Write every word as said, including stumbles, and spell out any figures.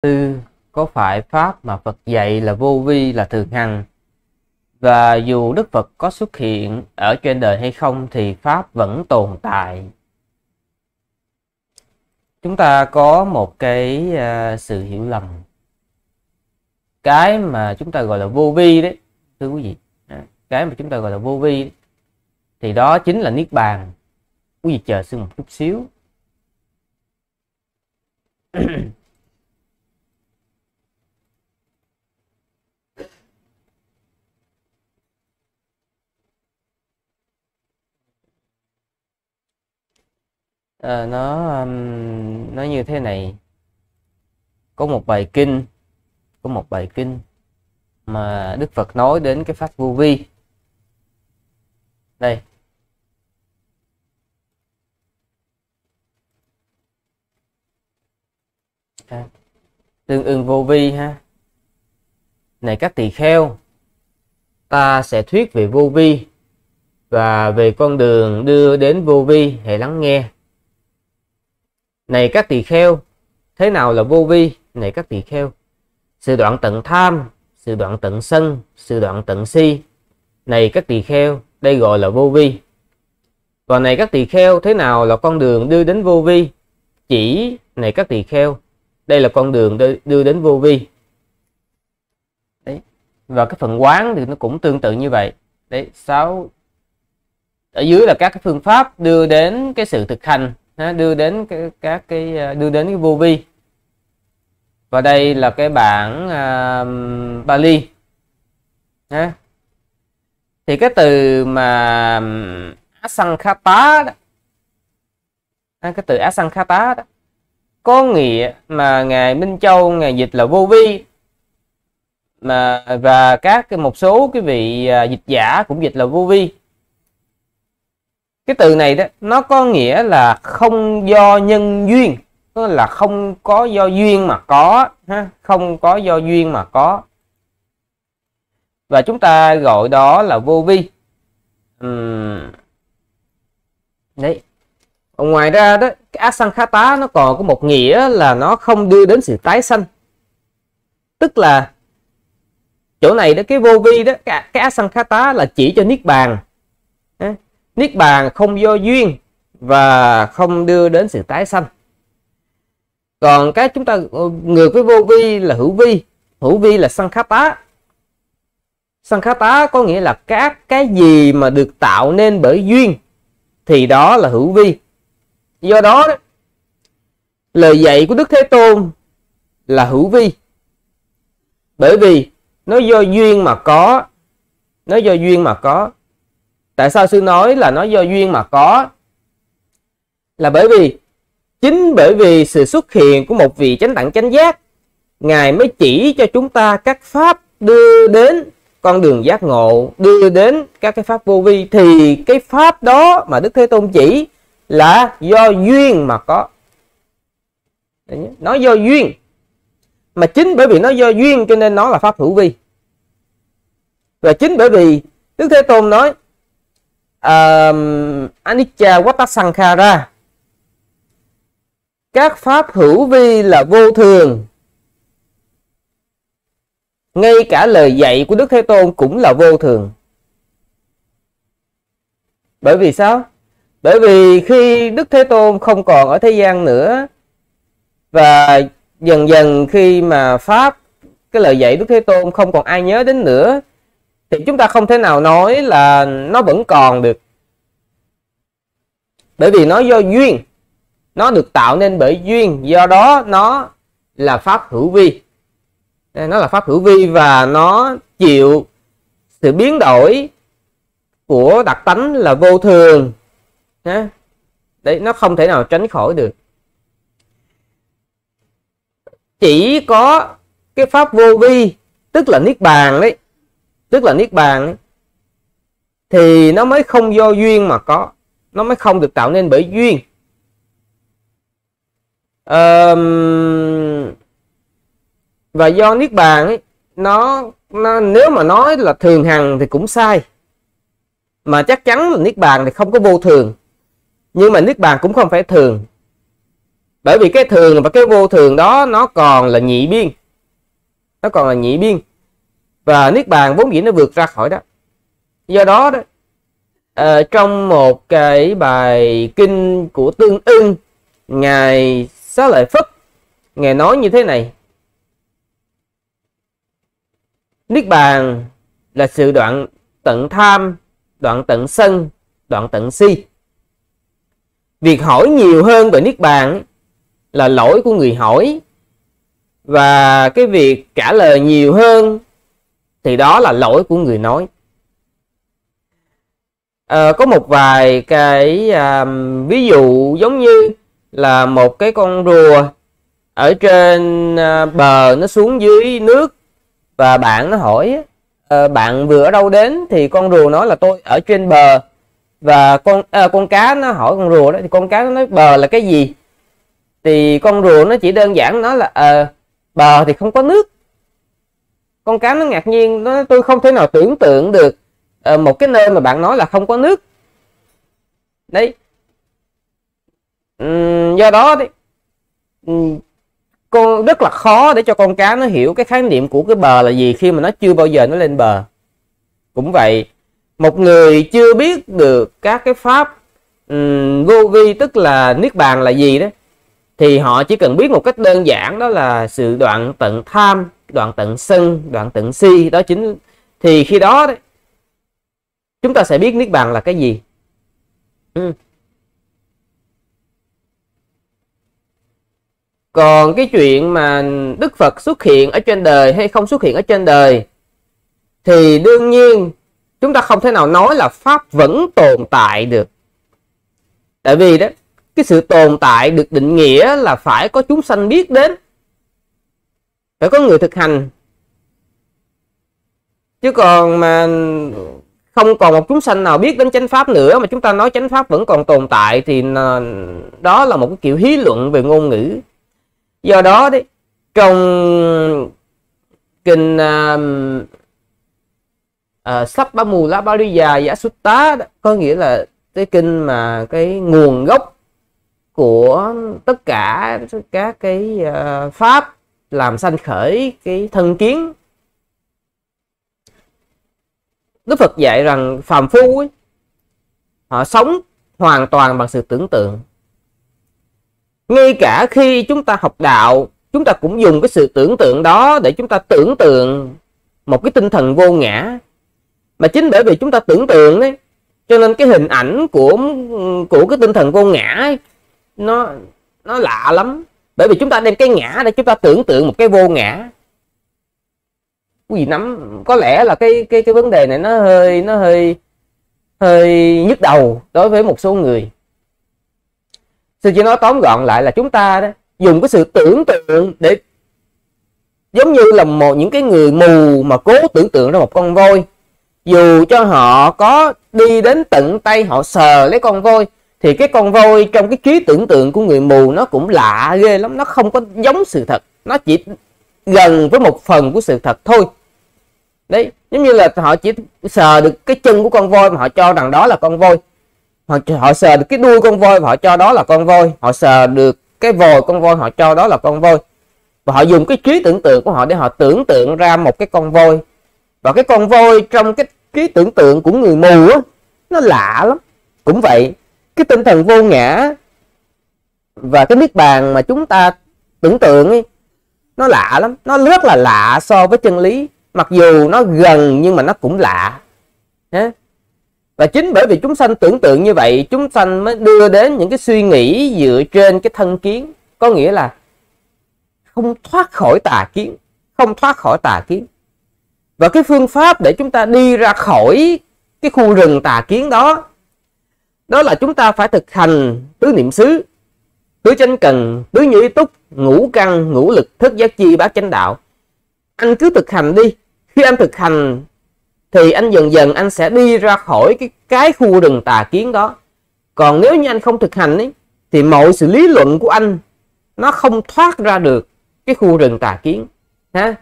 tư, có phải pháp mà Phật dạy là vô vi, là thường hằng, và dù Đức Phật có xuất hiện ở trên đời hay không thì pháp vẫn tồn tại. Chúng ta có một cái uh, sự hiểu lầm. Cái mà chúng ta gọi là vô vi đấy, thưa quý vị, cái mà chúng ta gọi là vô vi đấy, thì đó chính là Niết Bàn. Quý vị chờ xin một chút xíu. À, nó nó như thế này. Có một bài kinh, có một bài kinh mà Đức Phật nói đến cái pháp vô vi. Đây. À, tương ưng vô vi ha. Này các tỳ kheo, ta sẽ thuyết về vô vi và về con đường đưa đến vô vi, hãy lắng nghe. Này các tỳ kheo, thế nào là vô vi? Này các tỳ kheo, sự đoạn tận tham, sự đoạn tận sân, sự đoạn tận si. Này các tỳ kheo, đây gọi là vô vi. Còn này các tỳ kheo, thế nào là con đường đưa đến vô vi? Chỉ, này các tỳ kheo, đây là con đường đưa đến vô vi. Đấy. Và cái phần quán thì nó cũng tương tự như vậy. Đấy, sáu. Ở dưới là các cái phương pháp đưa đến cái sự thực hành, đưa đến cái, các cái đưa đến cái vô vi. Và đây là cái bản uh, Pali. Ha. Thì cái từ mà asankhata đó, cái từ asankhata đó có nghĩa mà ngài Minh Châu ngài dịch là vô vi, mà và các một số cái vị dịch giả cũng dịch là vô vi. Cái từ này đó nó có nghĩa là không do nhân duyên, tức là không có do duyên mà có, ha, không có do duyên mà có. Và chúng ta gọi đó là vô vi. Uhm. Đấy. Ngoài ra đó, cái asankhata nó còn có một nghĩa là nó không đưa đến sự tái sanh. Tức là chỗ này đó, cái vô vi đó, cái, cái asankhata là chỉ cho Niết Bàn. Đấy. Niết Bàn không do duyên và không đưa đến sự tái sanh. Còn cái chúng ta ngược với vô vi là hữu vi. Hữu vi là saṅkhata. Saṅkhata có nghĩa là các cái gì mà được tạo nên bởi duyên thì đó là hữu vi. Do đó, lời dạy của Đức Thế Tôn là hữu vi. Bởi vì nó do duyên mà có. Nó do duyên mà có. Tại sao sư nói là nó do duyên mà có? Là bởi vì, chính bởi vì sự xuất hiện của một vị chánh đẳng chánh giác, Ngài mới chỉ cho chúng ta các pháp đưa đến con đường giác ngộ, đưa đến các cái pháp vô vi. Thì cái pháp đó mà Đức Thế Tôn chỉ là do duyên mà có. Nó do duyên. Mà chính bởi vì nó do duyên cho nên nó là pháp hữu vi. Và chính bởi vì Đức Thế Tôn nói Uh, Anicca Watasankhara, các pháp hữu vi là vô thường. Ngay cả lời dạy của Đức Thế Tôn cũng là vô thường. Bởi vì sao? Bởi vì khi Đức Thế Tôn không còn ở thế gian nữa, và dần dần khi mà pháp, cái lời dạy Đức Thế Tôn không còn ai nhớ đến nữa, thì chúng ta không thể nào nói là nó vẫn còn được. Bởi vì nó do duyên. Nó được tạo nên bởi duyên. Do đó nó là pháp hữu vi. Nó là pháp hữu vi và nó chịu sự biến đổi của đặc tánh là vô thường. Đấy, nó không thể nào tránh khỏi được. Chỉ có cái pháp vô vi, tức là Niết Bàn đấy, tức là Niết Bàn ấy, thì nó mới không do duyên mà có. Nó mới không được tạo nên bởi duyên. à, Và do Niết Bàn ấy, nó, nó nếu mà nói là thường hằng thì cũng sai. Mà chắc chắn là Niết Bàn thì không có vô thường. Nhưng mà Niết Bàn cũng không phải thường. Bởi vì cái thường và cái vô thường đó nó còn là nhị biên, nó còn là nhị biên, và Niết Bàn vốn dĩ nó vượt ra khỏi đó. Do đó, đó à, trong một cái bài kinh của Tương Ưng, Ngài Xá Lợi Phất, Ngài nói như thế này: Niết Bàn là sự đoạn tận tham, đoạn tận sân, đoạn tận si. Việc hỏi nhiều hơn về Niết Bàn là lỗi của người hỏi, và cái việc trả lời nhiều hơn thì đó là lỗi của người nói. À, có một vài cái à, ví dụ giống như là một cái con rùa ở trên à, bờ nó xuống dưới nước, và bạn nó hỏi à, bạn vừa ở đâu đến, thì con rùa nói là tôi ở trên bờ. Và con à, con cá nó hỏi con rùa đó, thì con cá nó nói bờ là cái gì, thì con rùa nó chỉ đơn giản nói là à, bờ thì không có nước. Con cá nó ngạc nhiên, nó nói, tôi không thể nào tưởng tượng được à, một cái nơi mà bạn nói là không có nước đấy. Uhm, do đó đấy, uhm, con rất là khó để cho con cá nó hiểu cái khái niệm của cái bờ là gì khi mà nó chưa bao giờ nó lên bờ. Cũng vậy, một người chưa biết được các cái pháp um, vô vi, tức là Niết Bàn là gì đó, thì họ chỉ cần biết một cách đơn giản, đó là sự đoạn tận tham, đoạn tận sân, đoạn tận si. Đó chính thì khi đó đấy, chúng ta sẽ biết Niết Bàn là cái gì. Ừ. Còn cái chuyện mà Đức Phật xuất hiện ở trên đời hay không xuất hiện ở trên đời, thì đương nhiên chúng ta không thể nào nói là Pháp vẫn tồn tại được. Tại vì đó, cái sự tồn tại được định nghĩa là phải có chúng sanh biết đến, phải có người thực hành. Chứ còn mà không còn một chúng sanh nào biết đến chánh Pháp nữa mà chúng ta nói chánh Pháp vẫn còn tồn tại, thì đó là một cái kiểu hí luận về ngôn ngữ. Do đó đấy, trong kinh uh, uh, Sappamula Pariya Yasutta, có nghĩa là cái kinh mà cái nguồn gốc của tất cả các cái uh, pháp làm sanh khởi cái thân kiến, Đức Phật dạy rằng phàm phu ấy, họ sống hoàn toàn bằng sự tưởng tượng. Ngay cả khi chúng ta học đạo, chúng ta cũng dùng cái sự tưởng tượng đó để chúng ta tưởng tượng một cái tinh thần vô ngã. Mà chính bởi vì chúng ta tưởng tượng đấy, cho nên cái hình ảnh của của cái tinh thần vô ngã ấy, nó nó lạ lắm. Bởi vì chúng ta đem cái ngã để chúng ta tưởng tượng một cái vô ngã. Quý vị nắm, có lẽ là cái cái cái vấn đề này nó hơi nó hơi hơi nhức đầu đối với một số người. Sư chỉ nói tóm gọn lại là chúng ta đó, dùng cái sự tưởng tượng để giống như là một những cái người mù mà cố tưởng tượng ra một con voi, dù cho họ có đi đến tận tay họ sờ lấy con voi, thì cái con voi trong cái trí tưởng tượng của người mù nó cũng lạ ghê lắm, nó không có giống sự thật, nó chỉ gần với một phần của sự thật thôi. Đấy, giống như là họ chỉ sờ được cái chân của con voi mà họ cho rằng đó là con voi. Họ, họ sờ được cái đuôi con voi và họ cho đó là con voi. Họ sờ được cái vòi con voi, họ cho đó là con voi. Và họ dùng cái trí tưởng tượng của họ để họ tưởng tượng ra một cái con voi. Và cái con voi trong cái trí tưởng tượng của người mù á, nó lạ lắm. Cũng vậy, cái tinh thần vô ngã và cái Niết Bàn mà chúng ta tưởng tượng ấy, nó lạ lắm, nó rất là lạ so với chân lý. Mặc dù nó gần nhưng mà nó cũng lạ. Đấy. Và chính bởi vì chúng sanh tưởng tượng như vậy, chúng sanh mới đưa đến những cái suy nghĩ dựa trên cái thân kiến. Có nghĩa là không thoát khỏi tà kiến, không thoát khỏi tà kiến. Và cái phương pháp để chúng ta đi ra khỏi cái khu rừng tà kiến đó, đó là chúng ta phải thực hành tứ niệm xứ, tứ chánh cần, tứ như ý túc, ngũ căn, ngũ lực, thất giác chi, bát chánh đạo. Anh cứ thực hành đi. Khi anh thực hành thì anh dần dần anh sẽ đi ra khỏi cái, cái khu rừng tà kiến đó. Còn nếu như anh không thực hành ấy, thì mọi sự lý luận của anh nó không thoát ra được cái khu rừng tà kiến. Ha?